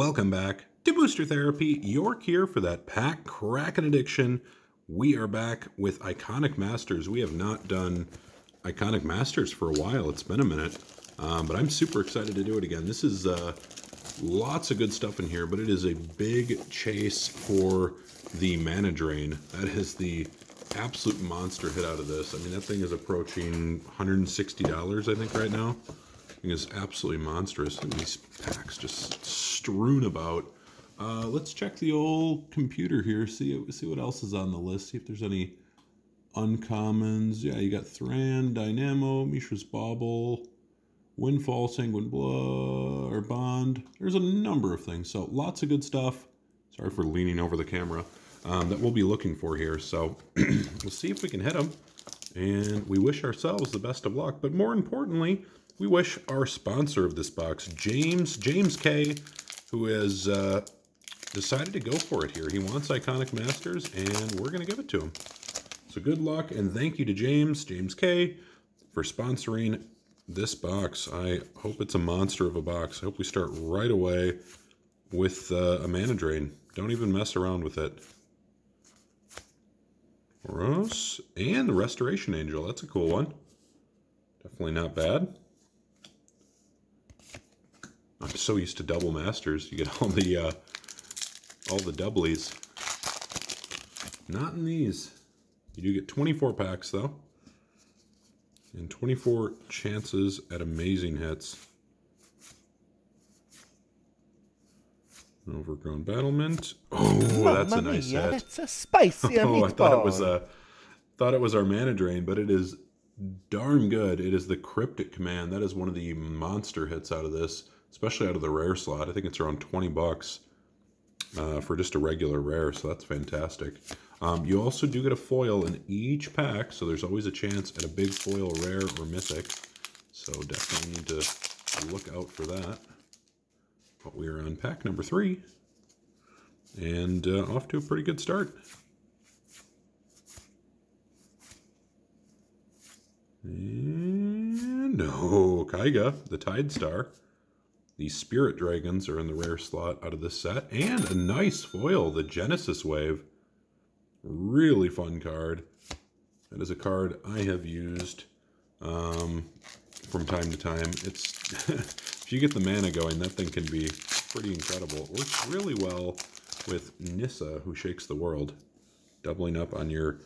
Welcome back to Booster Therapy. You're here for that pack crackin' addiction. We are back with Iconic Masters. We have not done Iconic Masters for a while. It's been a minute, but I'm super excited to do it again. This is lots of good stuff in here, but it is a big chase for the Mana Drain. That is the absolute monster hit out of this. I mean, that thing is approaching $160, I think, right now. Is absolutely monstrous. These packs just strewn about. Let's check the old computer here. See what else is on the list. See if there's any uncommons. Yeah, you got Thran Dynamo, Mishra's Bauble, Windfall, Sanguine Blood, or Bond. There's a number of things. So lots of good stuff. Sorry for leaning over the camera. That we'll be looking for here. So we'll see if we can hit them. And we wish ourselves the best of luck. But more importantly, we wish our sponsor of this box, James K., who has decided to go for it here. He wants Iconic Masters, and we're going to give it to him. So good luck, and thank you to James K., for sponsoring this box. I hope it's a monster of a box. I hope we start right away with a Mana Drain. Don't even mess around with it. Gross. And the Restoration Angel. That's a cool one. Definitely not bad. I'm so used to double masters. You get all the doublies. Not in these. You do get 24 packs though, and 24 chances at amazing hits. Overgrown Battlement. Oh, that's a nice hit. That's a spicy meatball. I thought it was our Mana Drain, but it is darn good. It is the Cryptic Command. That is one of the monster hits out of this. Especially out of the rare slot. I think it's around 20 bucks for just a regular rare, so that's fantastic. You also do get a foil in each pack, so there's always a chance at a big foil rare or mythic. So definitely need to look out for that. But we are on pack number 3, and off to a pretty good start. And oh, Kaiga, the Tide Star. The Spirit Dragons are in the rare slot out of this set. And a nice foil, the Genesis Wave. Really fun card. That is a card I have used from time to time. It's if you get the mana going, that thing can be pretty incredible. It works really well with Nissa, who shakes the world. Doubling up on your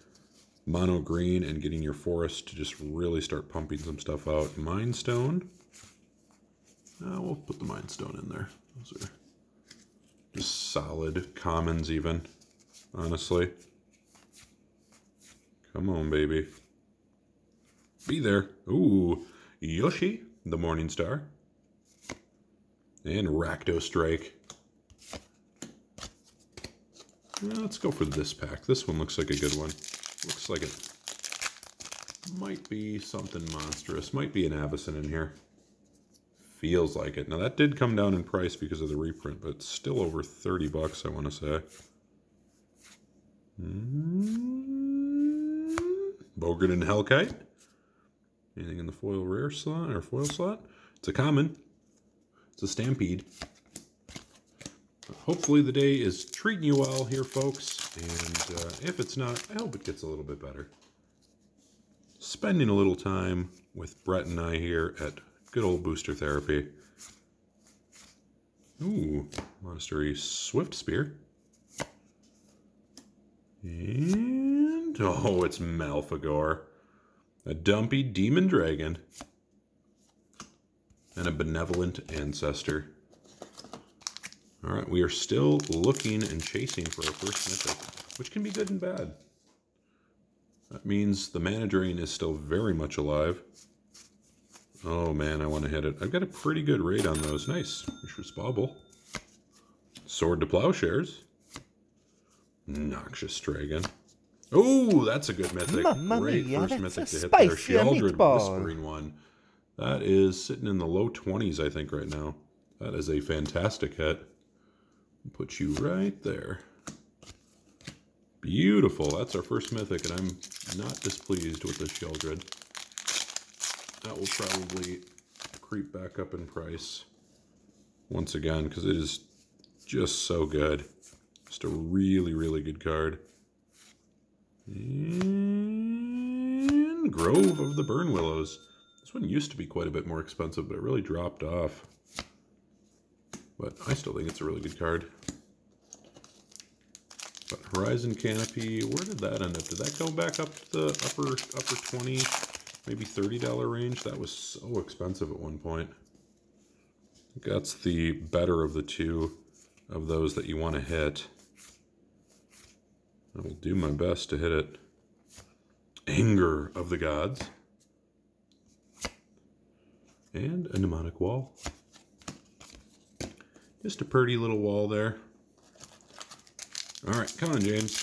mono green and getting your forest to just really start pumping some stuff out. Mind Stone. We'll put the Mind Stone in there. Those are just solid commons even, honestly. Come on, baby. Be there. Ooh, Yoshi, the Morning Star. And Rakdos Drake. Well, let's go for this pack. This one looks like a good one. Looks like it might be something monstrous. Might be an Avacyn in here. Feels like it. Now that did come down in price because of the reprint, but it's still over 30 bucks, I want to say. Bogart and Hellkite. Anything in the foil rare slot or foil slot? It's a common. It's a Stampede. Hopefully the day is treating you well here, folks. And if it's not, I hope it gets a little bit better. Spending a little time with Brett and I here at good old Booster Therapy. Ooh, Monastery Swift Spear. And, oh, it's Malphagor. A dumpy demon dragon. And a benevolent ancestor. All right, we are still looking and chasing for our first mythic, which can be good and bad. That means the Mana Drain is still very much alive. Oh man, I want to hit it. I've got a pretty good rate on those. Nice. Mishra's Bauble. Sword to Plowshares. Noxious Dragon. Oh, that's a good mythic. Great first mythic to hit there. Sheldred, Whispering one. That is sitting in the low 20s, I think, right now. That is a fantastic hit. Put you right there. Beautiful. That's our first mythic, and I'm not displeased with the Sheldred. That will probably creep back up in price once again, because it is Just so good. Just a really, really good card. And Grove of the Burn Willows. This one used to be quite a bit more expensive, but it really dropped off. But I still think it's a really good card. But Horizon Canopy, where did that end up? Did that go back up to the upper 20, maybe $30 range? That was so expensive at one point. I think that's the better of the two of those that you want to hit. I will do my best to hit it. Anger of the Gods. And a Mnemonic Wall. Just a pretty little wall there. All right, come on, James.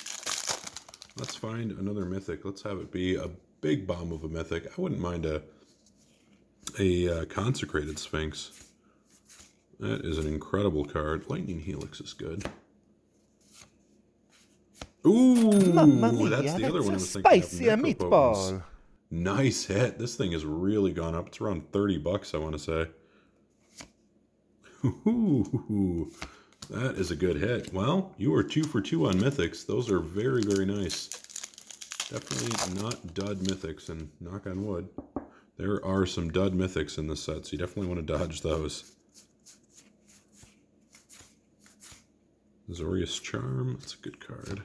Let's find another mythic. Let's have it be a big bomb of a mythic. I wouldn't mind a Consecrated Sphinx. That is an incredible card. Lightning Helix is good. Ooh, that's the other one I was thinking of. Spicy meatball. Nice hit. This thing has really gone up. It's around $30, I want to say. Ooh, that is a good hit. Well, you are 2 for 2 on mythics. Those are very, very nice. Definitely not dud mythics, and knock on wood, there are some dud mythics in this set, so you definitely want to dodge those. Zorius Charm, that's a good card.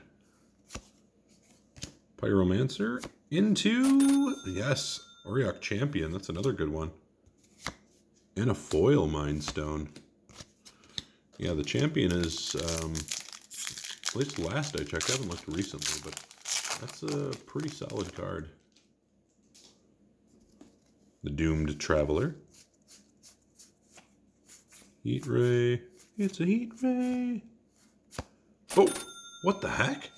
Pyromancer into, yes, Oriok Champion, that's another good one. And a foil Mind Stone. Yeah, the Champion is, at least last I checked, I haven't looked recently, but that's a pretty solid card. The Doomed Traveler. Heat Ray, it's a Heat Ray. Oh, what the heck?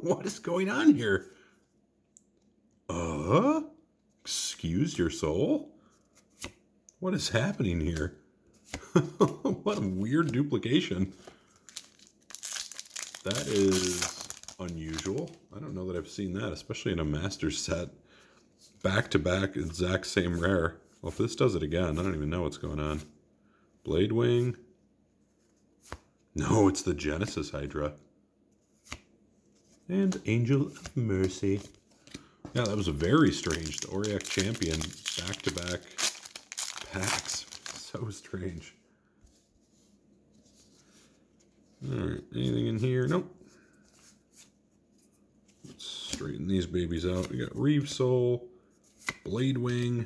What is going on here? Excuse your soul? What is happening here? What a weird duplication. That is unusual. I don't know that I've seen that, especially in a master set. Back to back, exact same rare. Well, if this does it again, I don't even know what's going on. Blade Wing. No, it's the Genesis Hydra. And Angel of Mercy. Yeah, that was very strange. The Oriok Champion, back-to-back packs. So strange. Alright, anything in here? Nope. Let's straighten these babies out. We got Reeve Soul, Blade Wing.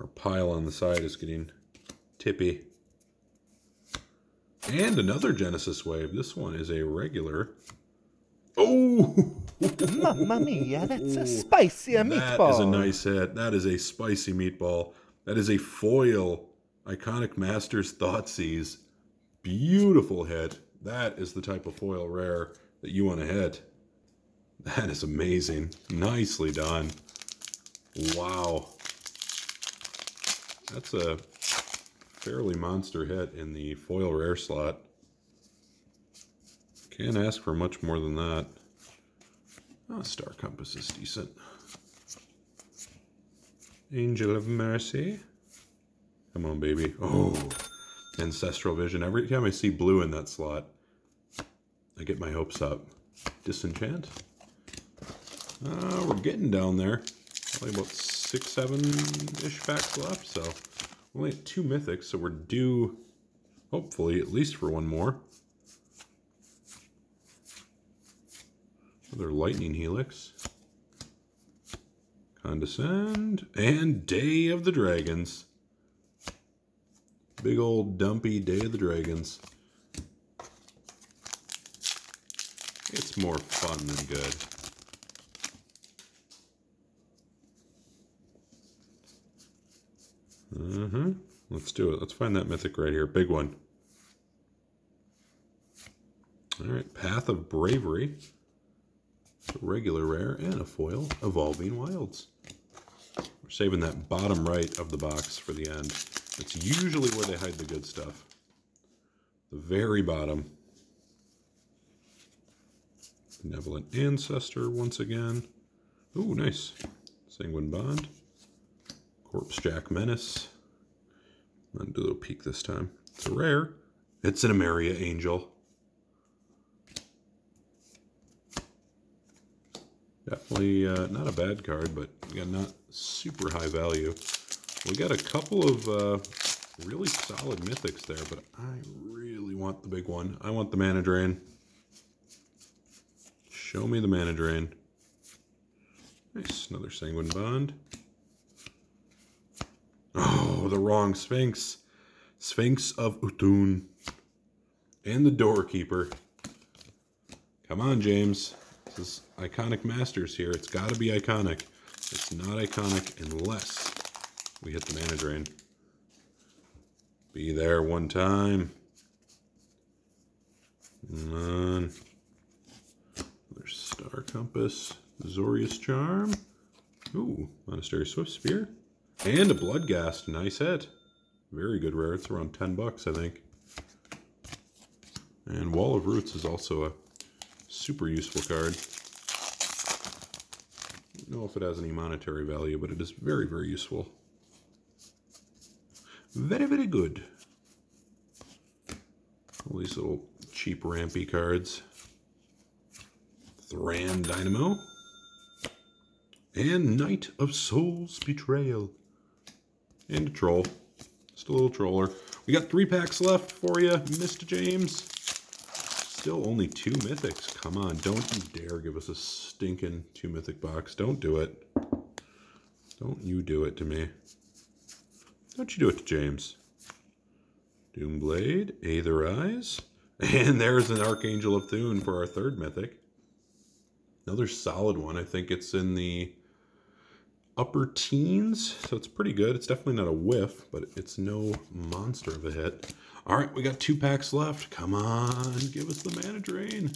Our pile on the side is getting tippy. And another Genesis Wave. This one is a regular. Oh! Mamma mia, that's a spicy meatball. That is a nice hit. That is a spicy meatball. That is a foil Iconic Masters Thoughtseize. Beautiful hit. That is the type of foil rare that you want to hit. That is amazing. Nicely done. Wow. That's a fairly monster hit in the foil rare slot. Can't ask for much more than that. Oh, Star Compass is decent. Angel of Mercy. Come on, baby. Oh, Ancestral Vision. Every time I see blue in that slot, I get my hopes up. Disenchant. We're getting down there. Probably about 6, 7-ish packs left, so... Only at 2 mythics, so we're due, hopefully, at least for one more. Another Lightning Helix. Condescend. And Day of the Dragons. Big old dumpy Day of the Dragons. It's more fun than good. Let's do it. Let's find that mythic right here. Big one. Alright, Path of Bravery. It's a regular rare and a foil. Evolving Wilds. We're saving that bottom right of the box for the end. That's usually where they hide the good stuff. The very bottom. Benevolent Ancestor once again. Ooh, nice. Sanguine Bond. Corpse Jack Menace. I'm going to do a little peek this time. It's a rare. It's an Emeria Angel. Definitely not a bad card, but again, not super high value. We got a couple of really solid mythics there, but I really want the big one. I want the Mana Drain. Show me the Mana Drain. Nice, another Sanguine Bond. Oh, the wrong Sphinx. Sphinx of Utun. And the Doorkeeper. Come on, James. This is Iconic Masters here. It's got to be iconic. It's not iconic unless we hit the Mana Drain. Be there one time. Come on. There's Star Compass. Zorius Charm. Ooh, Monastery Swift Spear. And a Bloodghast. Nice hit. Very good rare. It's around $10, I think. And Wall of Roots is also a super useful card. I don't know if it has any monetary value, but it is very, very useful. Very, very good. All these little cheap, rampy cards. Thran Dynamo. And Knight of Souls Betrayal. And a troll. Just a little troller. We got 3 packs left for you, Mr. James. Still only 2 mythics. Come on, don't you dare give us a stinking 2 mythic box. Don't do it. Don't you do it to me. Don't you do it to James. Doomblade, Aether Eyes, and there's an Archangel of Thune for our 3rd mythic. Another solid one. I think it's in the upper teens, so it's pretty good. It's definitely not a whiff, but it's no monster of a hit. All right, we got 2 packs left. Come on, give us the Mana Drain.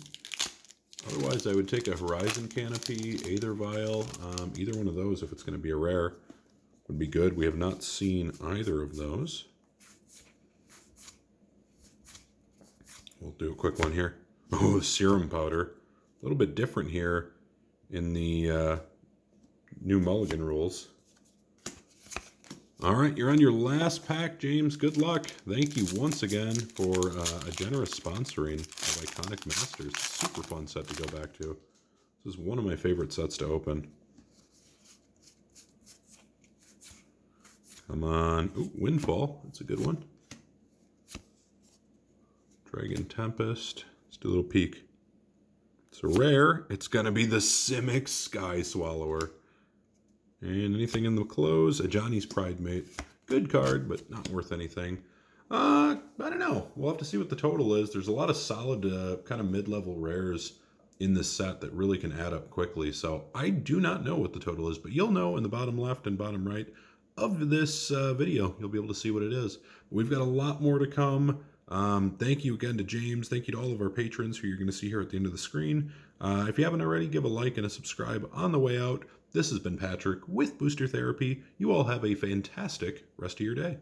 Otherwise, I would take a Horizon Canopy, Aether Vial. Either one of those, if it's going to be a rare, would be good. We have not seen either of those. We'll do a quick one here. Oh, Serum Powder. A little bit different here in the new mulligan rules. All right, you're on your last pack, James. Good luck. Thank you once again for a generous sponsoring of Iconic Masters. Super fun set to go back to. This is one of my favorite sets to open. Come on. Ooh, Windfall. That's a good one. Dragon Tempest. Let's do a little peek. It's a rare. It's going to be the Simic Sky Swallower. And anything in the close? A Johnny's Pride Mate. Good card, but not worth anything. I don't know. We'll have to see what the total is. There's a lot of solid kind of mid-level rares in this set that really can add up quickly. So I do not know what the total is, but you'll know in the bottom left and bottom right of this video. You'll be able to see what it is. We've got a lot more to come. Thank you again to James. Thank you to all of our patrons who you're going to see here at the end of the screen. If you haven't already, give a like and a subscribe on the way out. This has been Patrick with Booster Therapy. You all have a fantastic rest of your day.